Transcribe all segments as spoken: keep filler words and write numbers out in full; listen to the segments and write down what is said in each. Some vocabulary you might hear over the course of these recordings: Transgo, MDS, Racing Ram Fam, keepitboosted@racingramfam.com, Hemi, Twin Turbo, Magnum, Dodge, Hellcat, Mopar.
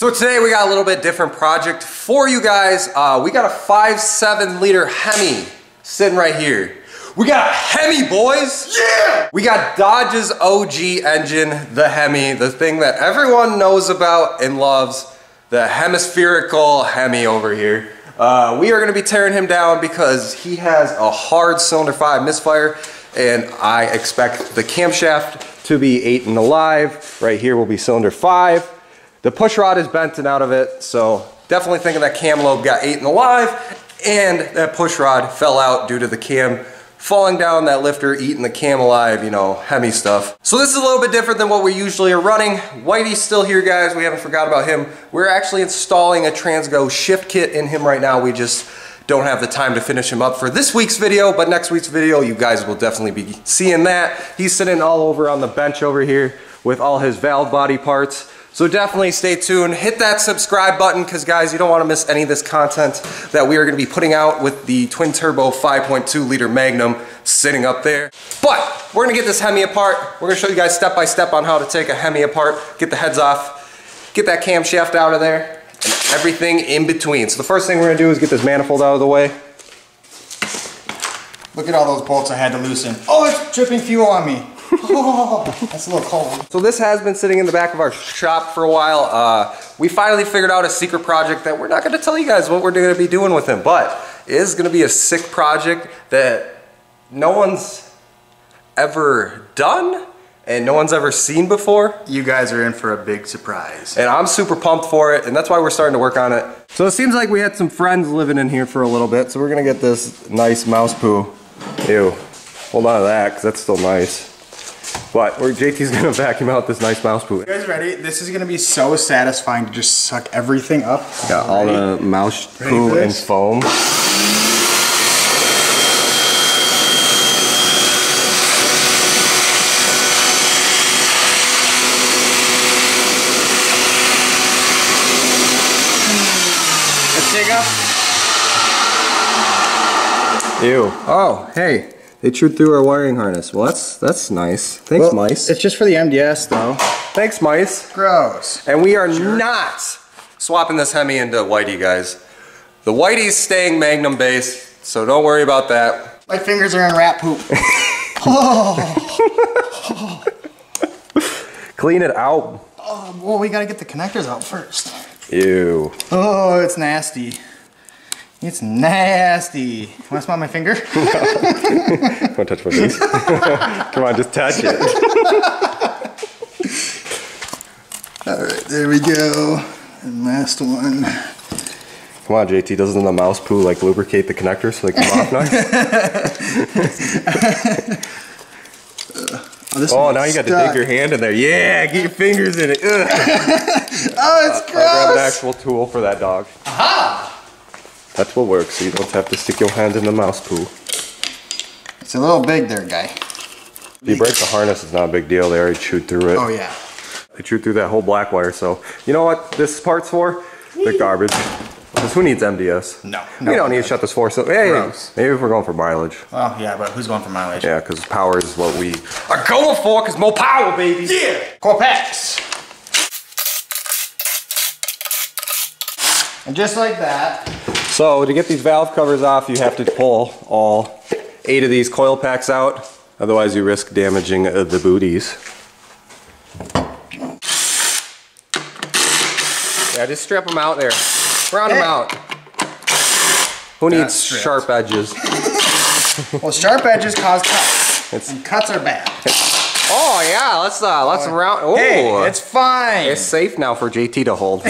So today we got a little bit different project for you guys. Uh, we got a five point seven liter Hemi sitting right here. We got Hemi, boys! Yeah! We got Dodge's O G engine, the Hemi, the thing that everyone knows about and loves, the hemispherical Hemi over here. Uh, we are going to be tearing him down because he has a hard cylinder five misfire, and I expect the camshaft to be eaten alive. Right here will be cylinder five. The push rod is bent and out of it, so definitely thinking that cam lobe got eaten alive, and that push rod fell out due to the cam falling down, that lifter eating the cam alive, you know, Hemi stuff. So this is a little bit different than what we usually are running. Whitey's still here, guys. We haven't forgot about him. We're actually installing a Transgo shift kit in him right now. We just don't have the time to finish him up for this week's video, but next week's video, you guys will definitely be seeing that. He's sitting all over on the bench over here with all his valve body parts. So definitely stay tuned, hit that subscribe button, because guys, you don't want to miss any of this content that we are going to be putting out with the Twin Turbo five point two liter Magnum sitting up there. But we're going to get this Hemi apart. We're going to show you guys step by step on how to take a Hemi apart, get the heads off, get that camshaft out of there, and everything in between. So the first thing we're going to do is get this manifold out of the way. Look at all those bolts I had to loosen. Oh, it's dripping fuel on me. Oh, that's a little cold. So this has been sitting in the back of our shop for a while. Uh, we finally figured out a secret project that we're not going to tell you guys what we're going to be doing with him, but it is going to be a sick project that no one's ever done and no one's ever seen before. You guys are in for a big surprise. And I'm super pumped for it, and that's why we're starting to work on it. So it seems like we had some friends living in here for a little bit, so we're going to get this nice mouse poo. Ew. Hold on to that, because that's still nice. But we're, J T's gonna vacuum out this nice mouse poo. You guys ready? This is gonna be so satisfying to just suck everything up. Got all, right. all the mouse poo and foam. Let's dig up. Ew. Oh, hey. They chewed through our wiring harness. Well, that's that's nice. Thanks, well, mice. It's just for the M D S, though. Thanks, mice. Gross. And we are sure. not swapping this Hemi into Whitey, guys. The Whitey's staying Magnum base, so don't worry about that. My fingers are in rat poop. Oh. Clean it out. Oh, well, we gotta get the connectors out first. Ew. Oh, it's nasty. It's nasty. Wanna smell my finger? Don't touch my face. Come on, just touch it. All right, there we go. And last one. Come on, J T, doesn't the mouse poo like lubricate the connectors so they come off nice? Oh, this oh now you got stuck. To dig your hand in there. Yeah, get your fingers in it. Ugh. Oh, it's uh, gross. I grabbed an actual tool for that dog. Aha! That will work, so you don't have to stick your hand in the mouse poo. It's a little big there, guy. If you break the harness, it's not a big deal. They already chewed through it. Oh, yeah. They chewed through that whole black wire, so you know what this part's for? The garbage. Because who needs M D S? No. no we don't need to shut this for, so hey, maybe if we're going for mileage. Well, yeah, but who's going for mileage? Yeah, because power is what we are going for, because more power, baby. Yeah! Corpex! And just like that. So to get these valve covers off, you have to pull all eight of these coil packs out, otherwise you risk damaging uh, the booties. Yeah, just strip them out there. Round hey. them out. Who Not needs stripped. sharp edges? Well, sharp edges cause cuts, it's, and cuts are bad. Oh yeah, let's uh, let's oh. round. Oh, hey, it's fine. It's safe now for J T to hold.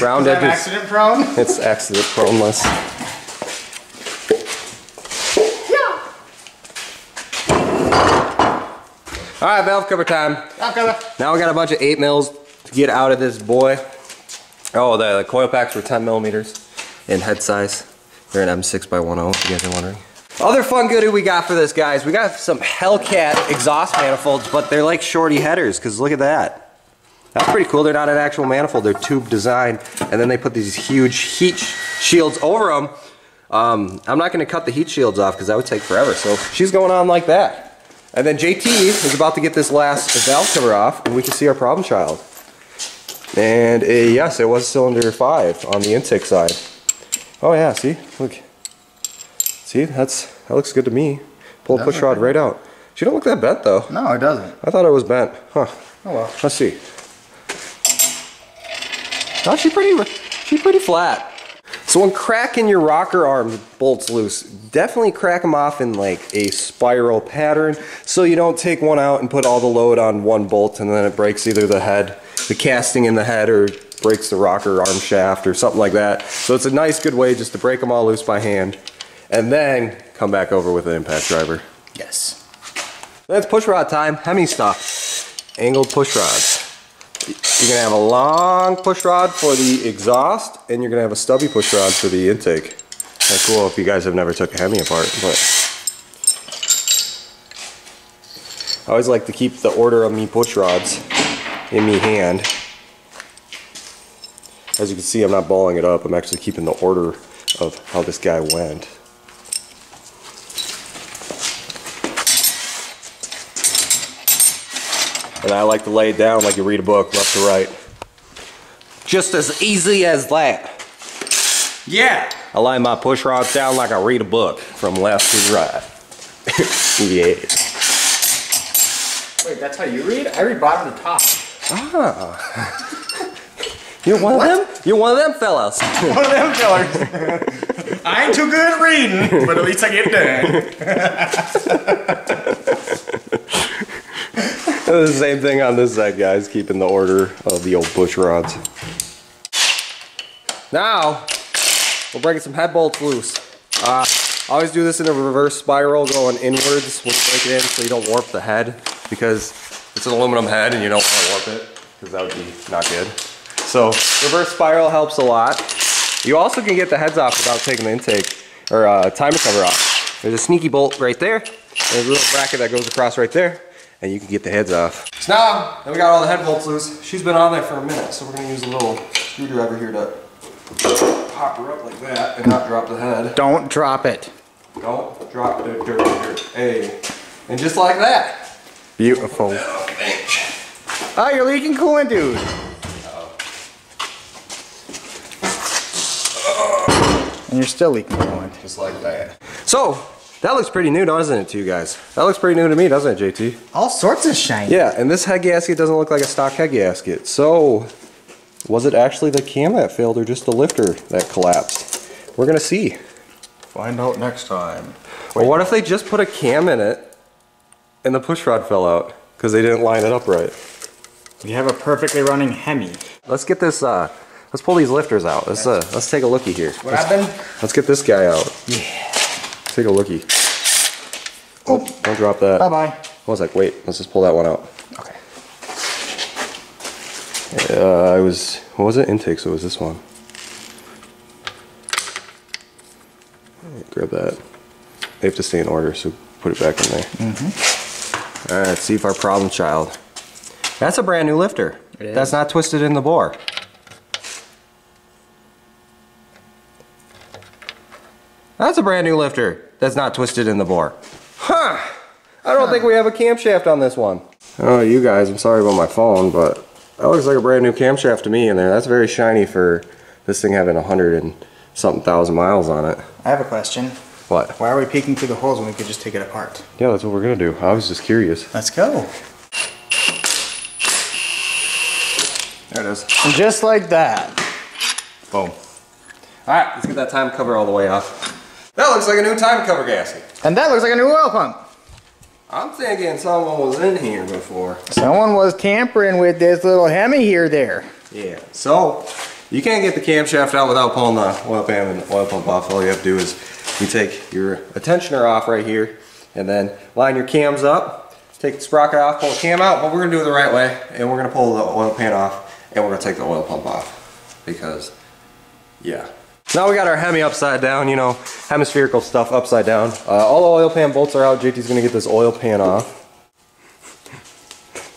Round edges. Accident prone? It's accident proneless. Yeah. All right, valve cover time. Valve cover. Now we got a bunch of eight mils to get out of this boy. Oh, the, the coil packs were ten millimeters in head size. They're an M six by ten, if you guys are wondering. Other fun goodie we got for this, guys. We got some Hellcat exhaust manifolds, but they're like shorty headers, because look at that. That's pretty cool. They're not an actual manifold. They're tube design, and then they put these huge heat shields over them. Um, I'm not going to cut the heat shields off because that would take forever. So she's going on like that. And then J T is about to get this last valve cover off, and we can see our problem child. And a, yes, it was cylinder five on the intake side. Oh yeah, see, look. See, that's that looks good to me. Pull the push rod right out. She don't look that bent though. No, it doesn't. I thought it was bent. Huh. Oh well. Let's see. Oh, she pretty, she pretty flat. So when cracking your rocker arm bolts loose, definitely crack them off in like a spiral pattern so you don't take one out and put all the load on one bolt and then it breaks either the head, the casting in the head, or breaks the rocker arm shaft or something like that. So it's a nice good way just to break them all loose by hand and then come back over with an impact driver. Yes. That's push rod time, Hemi stuff. Angled push rods. You're gonna have a long push rod for the exhaust, and you're gonna have a stubby push rod for the intake. That's cool if you guys have never took a Hemi apart, but I always like to keep the order of me push rods in me hand. As you can see, I'm not balling it up. I'm actually keeping the order of how this guy went. And I like to lay it down like you read a book, left to right. Just as easy as that. Yeah. I lay my push rods down like I read a book, from left to right. Yeah. Wait, that's how you read? I read bottom to top. Ah. You're one what? of them? You're one of them fellas. One of them fellas. I ain't too good at reading, but at least I get done. The same thing on this side, guys, keeping the order of the old push rods. Now, we're breaking some head bolts loose. Uh, I always do this in a reverse spiral, going inwards when you break it in so you don't warp the head, because it's an aluminum head and you don't want to warp it, because that would be not good. So, reverse spiral helps a lot. You also can get the heads off without taking the intake, or uh, timer cover off. There's a sneaky bolt right there. There's a little bracket that goes across right there, and you can get the heads off. So now that we got all the head bolts loose, she's been on there for a minute, so we're gonna use a little screwdriver here to pop her up like that and not drop the head. Don't drop it. Don't drop the dirt, dirt. Hey, and just like that. Beautiful. Oh, you're leaking coolant, dude. Uh-oh. Uh-oh. And you're still leaking coolant. Just like that. So, that looks pretty new, doesn't it, to you guys? That looks pretty new to me, doesn't it, J T? All sorts of shiny. Yeah, and this head gasket doesn't look like a stock head gasket. So, was it actually the cam that failed or just the lifter that collapsed? We're gonna see. Find out next time. Well, what if they just put a cam in it and the push rod fell out because they didn't line it up right? We have a perfectly running Hemi. Let's get this, uh, let's pull these lifters out. Let's, uh, let's take a lookie here. What happened? Let's get this guy out. Yeah. Take a lookie. Oh, don't, don't drop that. Bye-bye. I was like, wait, let's just pull that one out. Okay. Uh, I was, what was it? Intake, so it was this one. Grab that. They have to stay in order, so put it back in there. Mm-hmm. All right, let's see if our problem child. That's a brand new lifter. It is. That's not twisted in the bore. That's a brand new lifter that's not twisted in the bore. Huh! I don't huh. think we have a camshaft on this one. Oh, you guys, I'm sorry about my phone, but that looks like a brand new camshaft to me in there. That's very shiny for this thing having a hundred and something thousand miles on it. I have a question. What? Why are we peeking through the holes when we could just take it apart? Yeah, that's what we're gonna do. I was just curious. Let's go. There it is. And just like that. Boom. Alright, let's get that time cover all the way off. That looks like a new time cover gasket. And that looks like a new oil pump. I'm thinking someone was in here before. Someone was tampering with this little Hemi here there. Yeah, so you can't get the camshaft out without pulling the oil pan and the oil pump off. All you have to do is you take your tensioner off right here and then line your cams up, take the sprocket off, pull the cam out, but we're gonna do it the right way and we're gonna pull the oil pan off and we're gonna take the oil pump off because, yeah. Now we got our Hemi upside down, you know, hemispherical stuff upside down. Uh, all the oil pan bolts are out. J T's gonna get this oil pan off.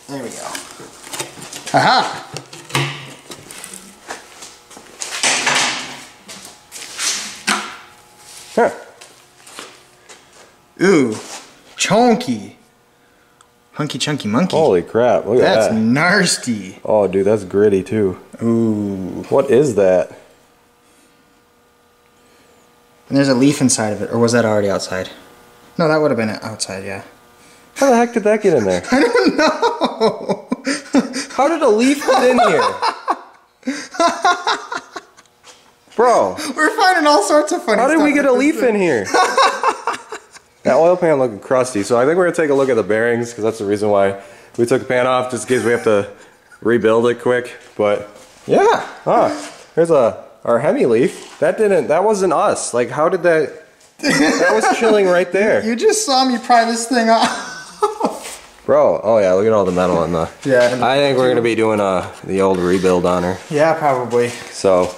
There we go. Aha! Huh. Ooh, chunky. Hunky chunky monkey. Holy crap, look at that. That's nasty. Oh, dude, that's gritty too. Ooh. What is that? And there's a leaf inside of it, or was that already outside? No, that would have been outside, yeah. How the heck did that get in there? I don't know. How did a leaf get in here? Bro. We're finding all sorts of funny stuff. How did we get a leaf in here? That oil pan looking crusty, so I think we're going to take a look at the bearings, because that's the reason why we took the pan off, just in case we have to rebuild it quick. But yeah, huh. Here's a our Hemi leaf. That didn't, that wasn't us. Like, how did that, that was chilling right there. You just saw me pry this thing off. Bro, oh yeah, look at all the metal on the... Yeah. I think we're going to be doing uh, the old rebuild on her. Yeah, probably. So...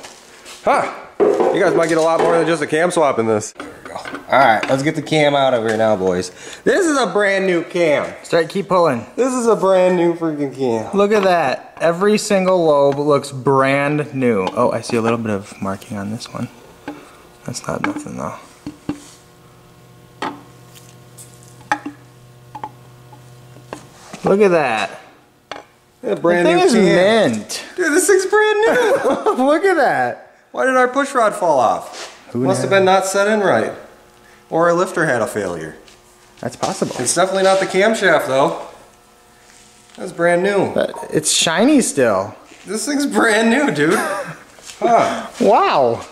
Huh, you guys might get a lot more than just a cam swap in this. There we go. All right, let's get the cam out of here now, boys. This is a brand new cam. Start, keep pulling. This is a brand new freaking cam. Look at that. Every single lobe looks brand new. Oh, I see a little bit of marking on this one. That's not nothing though. Look at that. Yeah, brand new cam. This thing is mint. Dude, this thing's brand new. Look at that. Why did our push rod fall off? Who Must have been not set in right. Or our lifter had a failure. That's possible. It's definitely not the camshaft though. That's brand new. But it's shiny still. This thing's brand new, dude. Huh. Wow.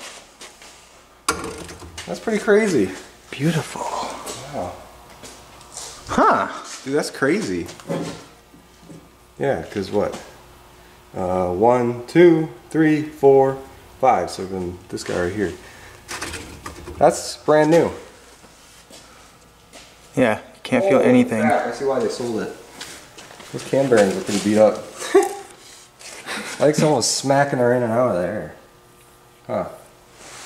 That's pretty crazy. Beautiful. Wow. Huh. Dude, that's crazy. Yeah, because what? Uh, one, two, three, four, five, so then this guy right here. That's brand new. Yeah, you can't oh, feel anything. Yeah, I see why they sold it. Those cam bearings are pretty beat up. I think someone was smacking her in and out of there. Huh.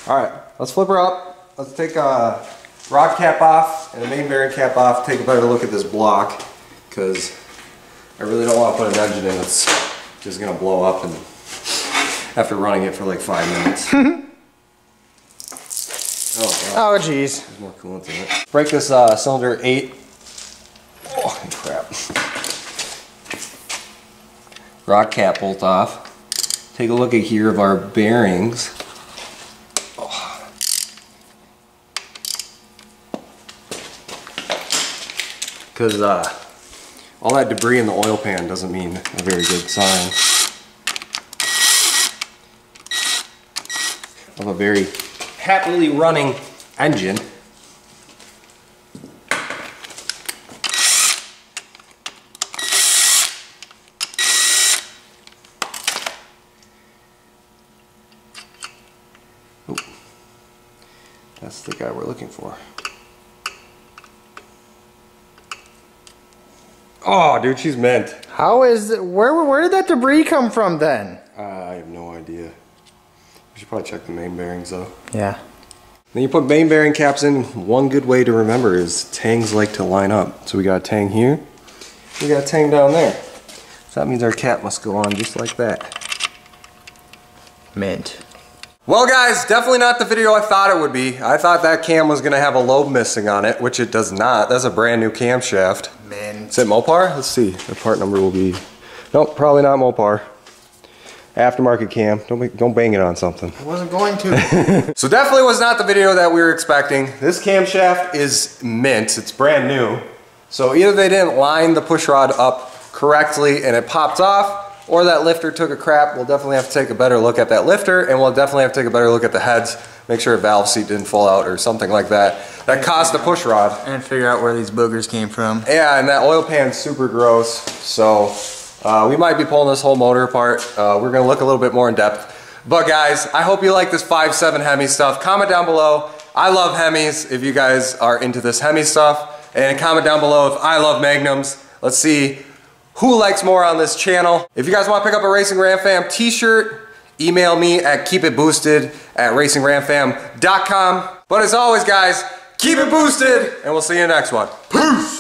Alright, let's flip her up. Let's take a rod cap off and the main bearing cap off, take a better look at this block, because I really don't want to put an engine in that's just gonna blow up and after running it for like five minutes. Oh, wow. Oh, geez. There's more coolant in it. Break this uh, cylinder eight. Oh, crap. Rod cap bolt off. Take a look at here of our bearings. Oh. Cause uh, all that debris in the oil pan doesn't mean a very good sign of a very happily running engine. Oh, that's the guy we're looking for. Oh, dude, she's mint. How is it, where where did that debris come from then? Uh, I have no idea. You should probably check the main bearings though. Yeah. Then you put main bearing caps in. One good way to remember is tangs like to line up. So we got a tang here. We got a tang down there. So that means our cap must go on just like that. Mint. Well guys, definitely not the video I thought it would be. I thought that cam was gonna have a lobe missing on it, which it does not. That's a brand new camshaft. Mint. Is it Mopar? Let's see. The part number will be... Nope, probably not Mopar. Aftermarket cam. Don't be, don't bang it on something. I wasn't going to. So definitely was not the video that we were expecting. This camshaft is mint. It's brand new. So either they didn't line the push rod up correctly and it popped off, or that lifter took a crap. We'll definitely have to take a better look at that lifter, and we'll definitely have to take a better look at the heads. Make sure a valve seat didn't fall out or something like that. That caused the push rod. And figure out where these boogers came from. Yeah, and that oil pan's super gross. So... Uh, we might be pulling this whole motor apart. Uh, we're gonna look a little bit more in depth. But guys, I hope you like this five seven Hemi stuff. Comment down below, I love Hemis, if you guys are into this Hemi stuff. And comment down below if I love Magnums. Let's see who likes more on this channel. If you guys wanna pick up a Racing Ram Fam t-shirt, email me at keep it boosted at racing ram fam dot com. But as always guys, keep it boosted, and we'll see you in the next one. Peace!